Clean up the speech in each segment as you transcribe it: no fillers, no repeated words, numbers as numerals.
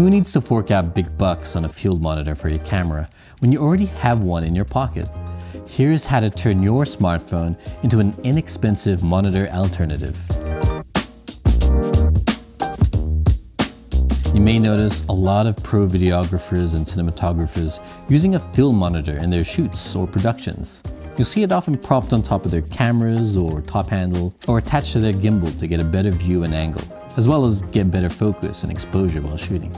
Who needs to fork out big bucks on a field monitor for your camera when you already have one in your pocket? Here's how to turn your smartphone into an inexpensive monitor alternative. You may notice a lot of pro videographers and cinematographers using a film monitor in their shoots or productions. You'll see it often propped on top of their cameras or top handle or attached to their gimbal to get a better view and angle, as well as get better focus and exposure while shooting.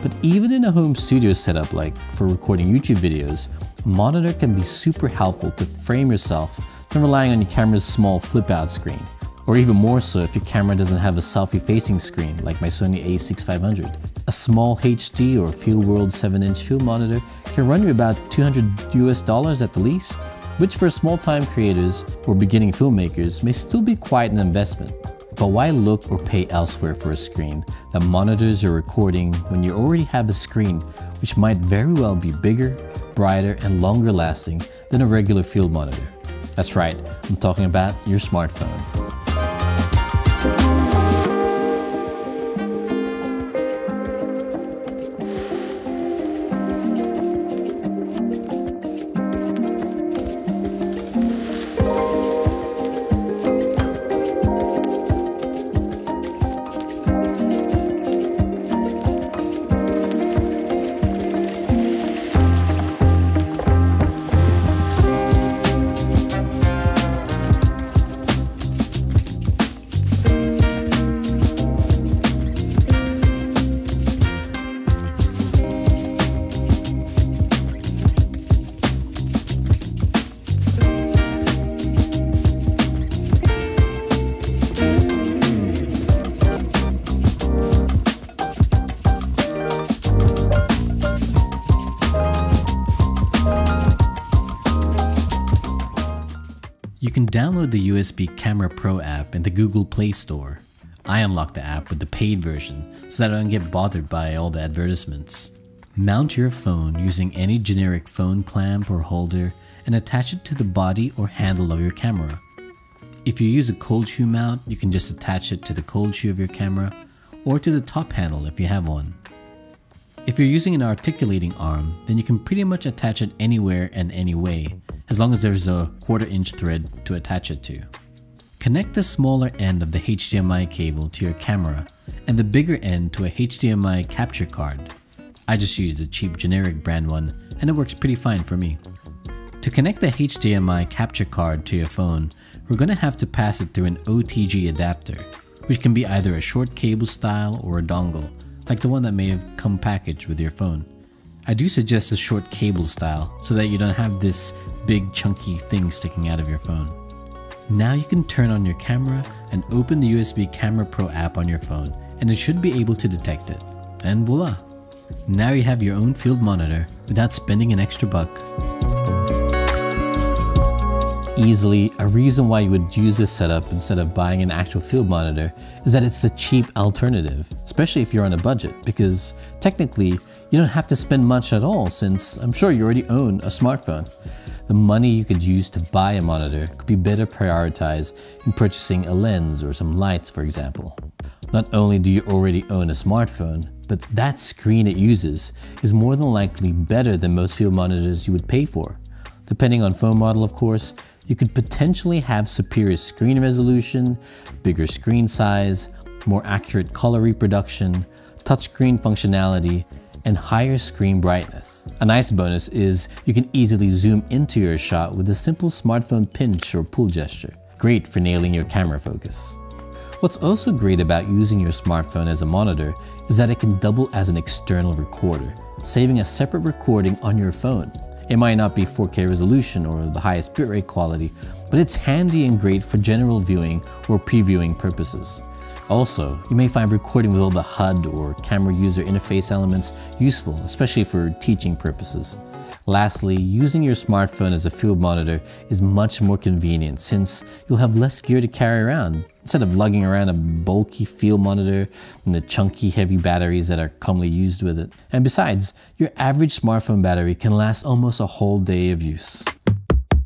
But even in a home studio setup, like for recording YouTube videos, a monitor can be super helpful to frame yourself than relying on your camera's small flip-out screen, or even more so if your camera doesn't have a selfie-facing screen like my Sony A6500. A small HD or Fieldworld 7-inch field monitor can run you about $200 at the least, which for small-time creators or beginning filmmakers may still be quite an investment. But why look or pay elsewhere for a screen that monitors your recording when you already have a screen which might very well be bigger, brighter, and longer lasting than a regular field monitor? That's right, I'm talking about your smartphone. You can download the USB Camera Pro app in the Google Play Store. I unlocked the app with the paid version so that I don't get bothered by all the advertisements. Mount your phone using any generic phone clamp or holder and attach it to the body or handle of your camera. If you use a cold shoe mount, you can just attach it to the cold shoe of your camera or to the top handle if you have one. If you're using an articulating arm, then you can pretty much attach it anywhere and any way, as long as there's a 1/4-inch thread to attach it to. Connect the smaller end of the HDMI cable to your camera and the bigger end to a HDMI capture card. I just used a cheap generic brand one and it works pretty fine for me. To connect the HDMI capture card to your phone, we're going to have to pass it through an OTG adapter, which can be either a short cable style or a dongle, like the one that may have come packaged with your phone. I do suggest a short cable style so that you don't have this big chunky thing sticking out of your phone. Now you can turn on your camera and open the USB Camera Pro app on your phone and it should be able to detect it. And voila! Now you have your own field monitor without spending an extra buck. Easily, a reason why you would use this setup instead of buying an actual field monitor is that it's the cheap alternative, especially if you're on a budget, because technically you don't have to spend much at all since I'm sure you already own a smartphone. The money you could use to buy a monitor could be better prioritized in purchasing a lens or some lights, for example. Not only do you already own a smartphone, but that screen it uses is more than likely better than most field monitors you would pay for. Depending on phone model, of course, you could potentially have superior screen resolution, bigger screen size, more accurate color reproduction, touchscreen functionality, and higher screen brightness. A nice bonus is you can easily zoom into your shot with a simple smartphone pinch or pull gesture. Great for nailing your camera focus. What's also great about using your smartphone as a monitor is that it can double as an external recorder, saving a separate recording on your phone. It might not be 4K resolution or the highest bitrate quality, but it's handy and great for general viewing or previewing purposes. Also, you may find recording with all the HUD or camera user interface elements useful, especially for teaching purposes. Lastly, using your smartphone as a field monitor is much more convenient since you'll have less gear to carry around. Instead of lugging around a bulky field monitor and the chunky heavy batteries that are commonly used with it. And besides, your average smartphone battery can last almost a whole day of use.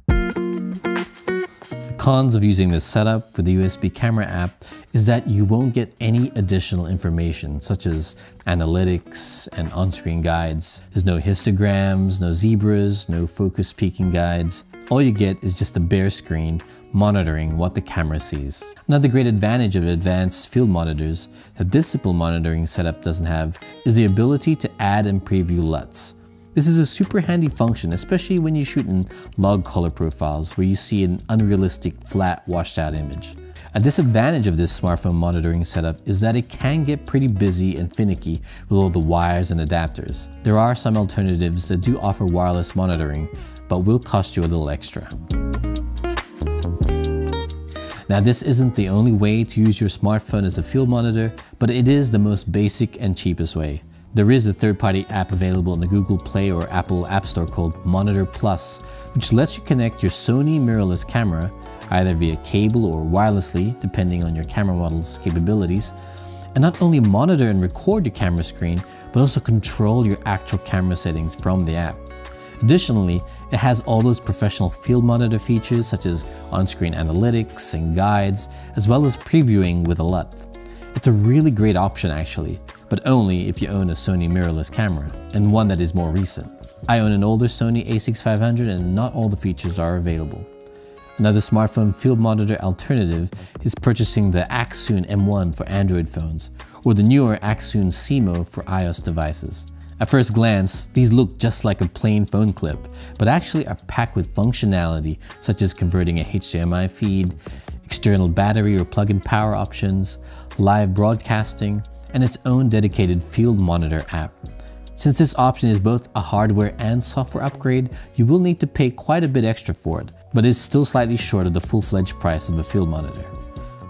The Cons of using this setup with the USB camera app is that you won't get any additional information such as analytics and on-screen guides. There's no histograms, no zebras, no focus peaking guides. All you get is just a bare screen monitoring what the camera sees. Another great advantage of advanced field monitors that this simple monitoring setup doesn't have is the ability to add and preview LUTs. This is a super handy function, especially when you shoot in log color profiles where you see an unrealistic, flat, washed out image. A disadvantage of this smartphone monitoring setup is that it can get pretty busy and finicky with all the wires and adapters. There are some alternatives that do offer wireless monitoring, but will cost you a little extra. Now, this isn't the only way to use your smartphone as a field monitor, but it is the most basic and cheapest way. There is a third-party app available in the Google Play or Apple App Store called Monitor Plus, which lets you connect your Sony mirrorless camera, either via cable or wirelessly, depending on your camera model's capabilities, and not only monitor and record your camera screen, but also control your actual camera settings from the app. Additionally, it has all those professional field monitor features such as on-screen analytics and guides, as well as previewing with a LUT. It's a really great option actually, but only if you own a Sony mirrorless camera, and one that is more recent. I own an older Sony A6500 and not all the features are available. Another smartphone field monitor alternative is purchasing the Accsoon M1 for Android phones, or the newer Accsoon SeeMo for iOS devices. At first glance, these look just like a plain phone clip, but actually are packed with functionality such as converting a HDMI feed, external battery or plug-in power options, live broadcasting, and its own dedicated field monitor app. Since this option is both a hardware and software upgrade, you will need to pay quite a bit extra for it, but is still slightly short of the full-fledged price of a field monitor.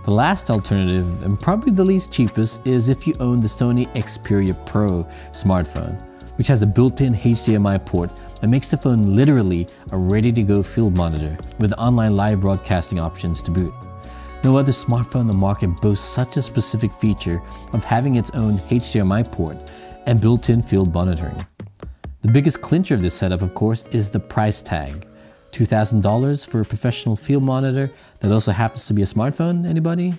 The last alternative, and probably the least cheapest, is if you own the Sony Xperia Pro smartphone, which has a built-in HDMI port that makes the phone literally a ready-to-go field monitor with online live broadcasting options to boot. No other smartphone on the market boasts such a specific feature of having its own HDMI port and built-in field monitoring. The biggest clincher of this setup, of course, is the price tag. $2,000 for a professional field monitor that also happens to be a smartphone, anybody?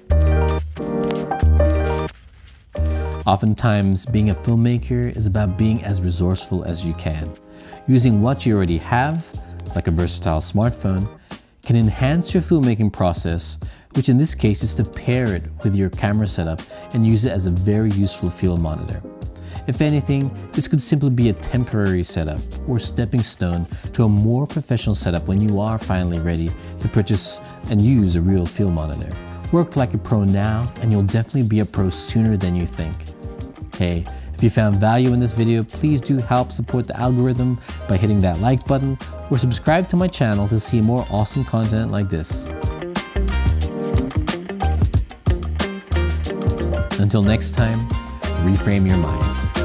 Oftentimes, being a filmmaker is about being as resourceful as you can. Using what you already have, like a versatile smartphone, can enhance your filmmaking process, which in this case is to pair it with your camera setup and use it as a very useful field monitor. If anything, this could simply be a temporary setup or stepping stone to a more professional setup when you are finally ready to purchase and use a real field monitor. Work like a pro now, and you'll definitely be a pro sooner than you think. Hey, if you found value in this video, please do help support the algorithm by hitting that like button or subscribe to my channel to see more awesome content like this. Until next time, reframe your mind.